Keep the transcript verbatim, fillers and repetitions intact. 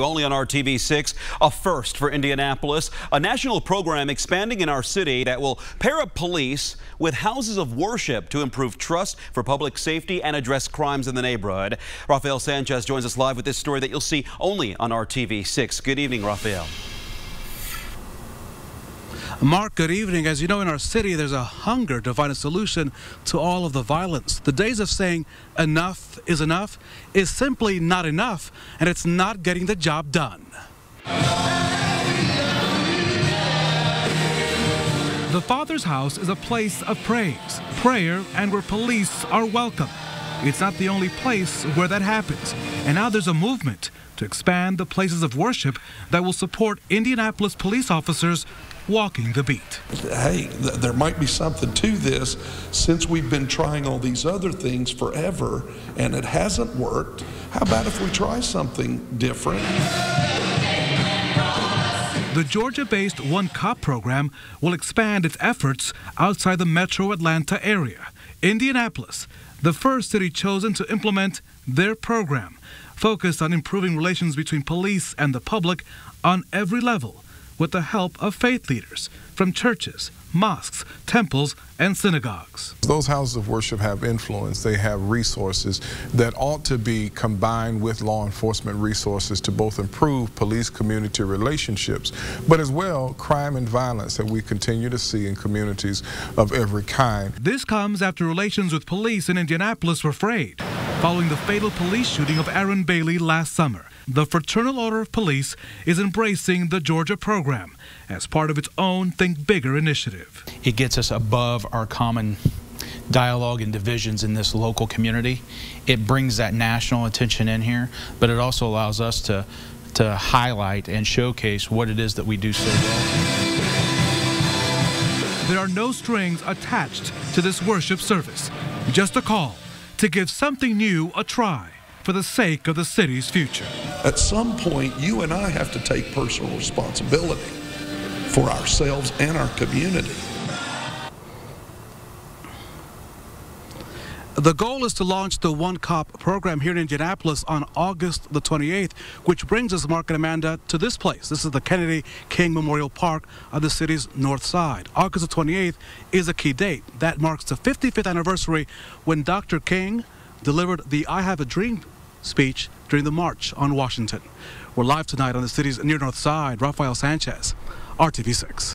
Only on R T V six, a first for Indianapolis, a national program expanding in our city that will pair up police with houses of worship to improve trust for public safety and address crimes in the neighborhood. Rafael Sanchez joins us live with this story that you'll see only on R T V six. Good evening, Rafael. Mark, good evening. As you know, in our city, there's a hunger to find a solution to all of the violence. The days of saying enough is enough is simply not enough, and it's not getting the job done. The Father's House is a place of praise, prayer, and where police are welcome. It's not the only place where that happens, and now there's a movement to expand the places of worship that will support Indianapolis police officers walking the beat. Hey, th there might be something to this, since we've been trying all these other things forever and it hasn't worked. How about if we try something different? The Georgia-based One Cop Program will expand its efforts outside the Metro Atlanta area. Indianapolis, the first city chosen to implement their program, focused on improving relations between police and the public on every level, with the help of faith leaders from churches, mosques, temples, and synagogues. Those houses of worship have influence. They have resources that ought to be combined with law enforcement resources to both improve police-community relationships, but as well crime and violence that we continue to see in communities of every kind. This comes after relations with police in Indianapolis were frayed following the fatal police shooting of Aaron Bailey last summer. The Fraternal Order of Police is embracing the Georgia program as part of its own Think Bigger initiative. It gets us above our common dialogue and divisions in this local community. It brings that national attention in here, but it also allows us to, to highlight and showcase what it is that we do so well. There are no strings attached to this worship service, just a call to give something new a try for the sake of the city's future. At some point, you and I have to take personal responsibility for ourselves and our community. The goal is to launch the One Cop program here in Indianapolis on August the twenty-eighth, which brings us, Mark and Amanda, to this place. This is the Kennedy King Memorial Park on the city's north side. August the twenty-eighth is a key date. That marks the fifty-fifth anniversary when Doctor King delivered the I Have a Dream speech during the March on Washington. We're live tonight on the city's near north side. Rafael Sanchez, R T V six.